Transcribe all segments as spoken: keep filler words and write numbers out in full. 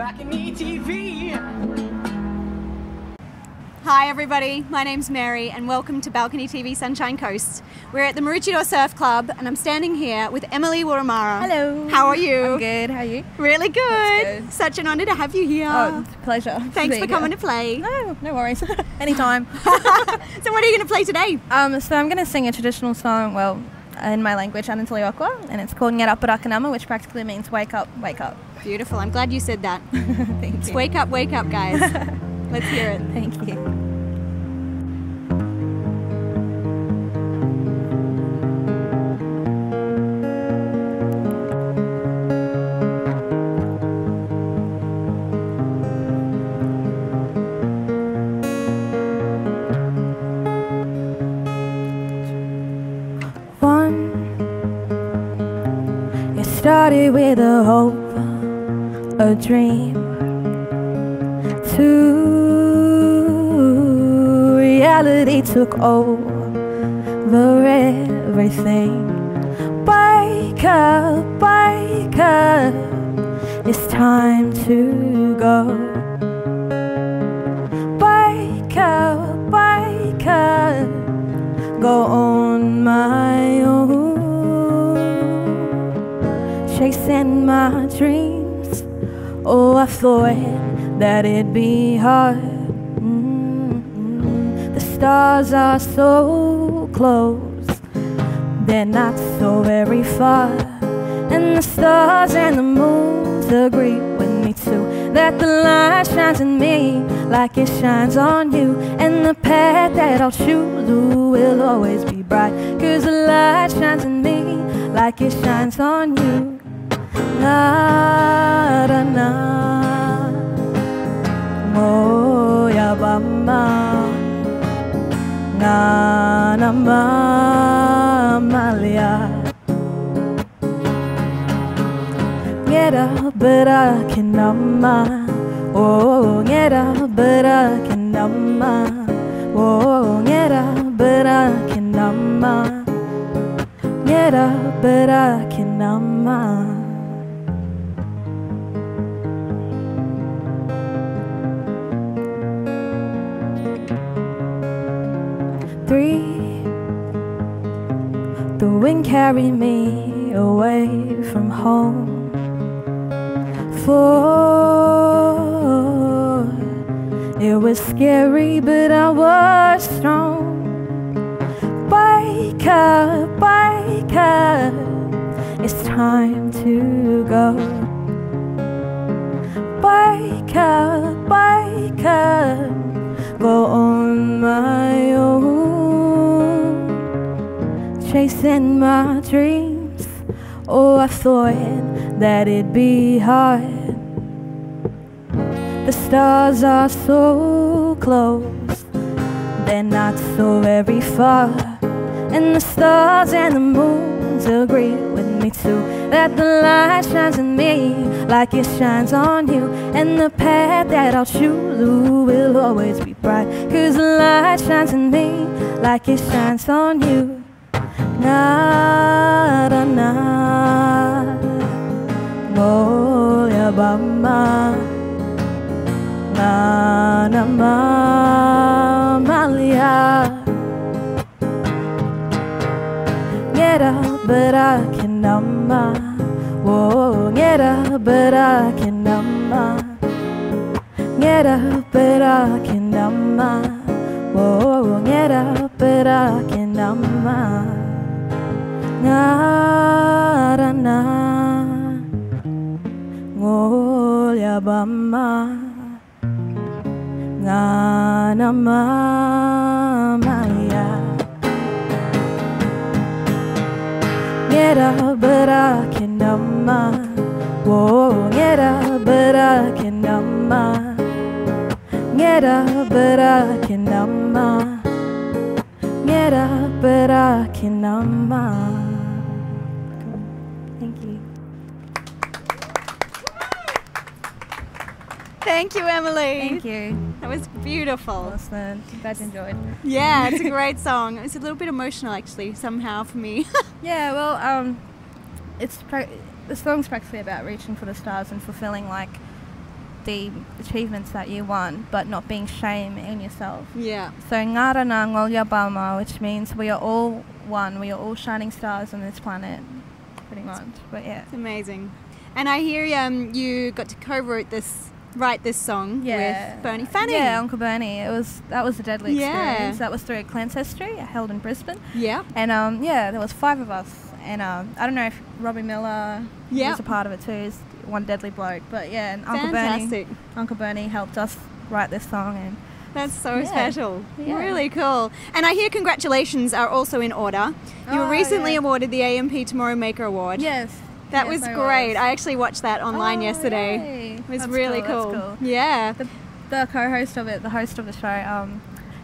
Balcony T V. Hi everybody, my name's Mary and welcome to Balcony T V Sunshine Coast. We're at the Maroochydore Surf Club and I'm standing here with Emily Wurramara. Hello. How are you? I'm good, how are you? Really good. good. Such an honour to have you here. Oh, it's a pleasure. Thanks for coming here. to play. No, no worries. Anytime. So what are you going to play today? Um, so I'm going to sing a traditional song, well, in my language, Anantaliqua, and it's called Ngeraparakanama, which practically means wake up, wake up. Beautiful. I'm glad you said that. Thank it's you. Wake up, wake up, guys. Let's hear it. Thank you. Started with a hope, a dream. Two, reality took over everything. Wake up, wake up, it's time to go. Wake up, wake up, go on my own. Chasing my dreams, oh, I thought that it'd be hard. Mm-hmm. The stars are so close, they're not so very far. And the stars and the moons agree with me too, that the light shines in me like it shines on you. And the path that I'll choose will always be bright, 'cause the light shines in me like it shines on you. Na na na, mo ya bama, na na ma malia. Ngeraparakanama, oh Ngeraparakanama, oh Ngeraparakanama, Ngeraparakanama. Three, the wind carried me away from home. Four, it was scary but I was strong. Wake up, wake up, it's time to go. Wake up, wake up, go on my own. Chasing my dreams, oh, I thought that it'd be hard. The stars are so close, they're not so very far. And the stars and the moons agree with me too, that the light shines in me like it shines on you. And the path that I'll choose will always be bright, 'cause the light shines in me like it shines on you. Na na na, mo ya bama, na na ma malia. Ngeraparakanama, oh Ngeraparakanama, Ngeraparakanama, oh Ngeraparakanama. Na na na, mo ya bama, na na ma malia. Ngeraparakanama, oh Ngeraparakanama, Ngeraparakanama, Ngeraparakanama. Thank you, Emily. Thank you. That was beautiful. Awesome. Glad you enjoyed. Yeah, it's a great song. It's a little bit emotional, actually, somehow for me. Yeah, well, um, it's pra the song's practically about reaching for the stars and fulfilling like the achievements that you won, but not being shame in yourself. Yeah. So Ngarana Ngolyabama, which means we are all one, we are all shining stars on this planet, pretty much. But yeah, it's amazing. And I hear um, you got to co-wrote this, write this song yeah. with Bernie Fanning. Yeah, Uncle Bernie. It was that was a deadly yeah. experience. That was through Clancestry, held in Brisbane. Yeah. And um, yeah, there was five of us, and um, I don't know if Robbie Miller yeah. was a part of it too. He's one deadly bloke, but yeah, and Uncle Fantastic. Bernie, Uncle Bernie helped us write this song, and that's so yeah. special. Yeah. Really cool. And I hear congratulations are also in order. You oh, were recently yeah. awarded the A M P Tomorrow Maker Award. Yes. That yes, was I great. Was. I actually watched that online oh, yesterday. Yay. It was that's really cool. cool. cool. Yeah. The, the co-host of it, the host of the show, um,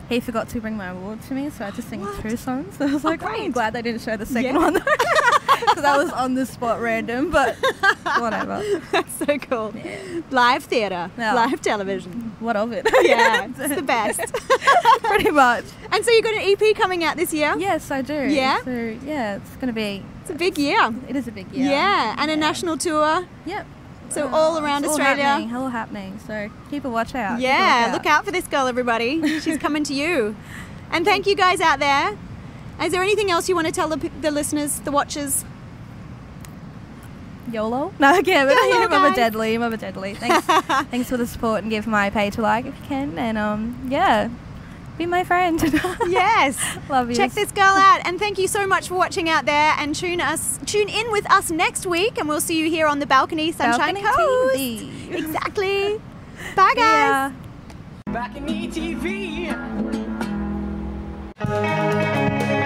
he forgot to bring my award to me, so I had to sing what? two songs. So I was like, oh, oh, I'm glad they didn't show the second yeah. one. Because that was on the spot random, but whatever. That's so cool. Yeah. Live theatre, no. live television. What of it? Yeah, it's the best. Pretty much. And so you've got an E P coming out this year? Yes, I do. Yeah? So, yeah, it's going to be... It's a big year. It is a big year. Yeah, and yeah. a national tour. Yep. So uh, all around it's Australia. All happening, all happening, so keep a watch out. Yeah, watch out. Look out for this girl, everybody. She's coming to you. And thank you guys out there. Is there anything else you want to tell the, the listeners, the watchers? YOLO? No, okay, but YOLO, yeah, Mama Deadly, Mama Deadly. Thanks, thanks for the support, and give my page a like if you can, and um, yeah, be my friend. Yes, love you. Check this girl out, and thank you so much for watching out there, and tune us, tune in with us next week, and we'll see you here on the Balcony Sunshine Coast. T V. Exactly. Bye, guys. Yeah. Balcony T V.